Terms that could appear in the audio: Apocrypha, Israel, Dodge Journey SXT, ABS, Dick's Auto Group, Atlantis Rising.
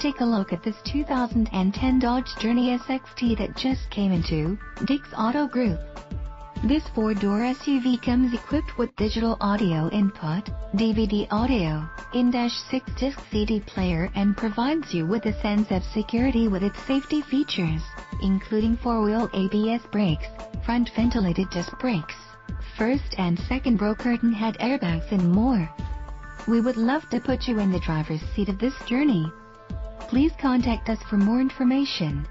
Take a look at this 2010 Dodge Journey SXT that just came into Dick's Auto Group. This four-door SUV comes equipped with digital audio input, DVD audio, in-6 disc CD player, and provides you with a sense of security with its safety features, including four-wheel ABS brakes, front ventilated disc brakes, first and second row curtain head airbags, and more. We would love to put you in the driver's seat of this Journey. Please contact us for more information.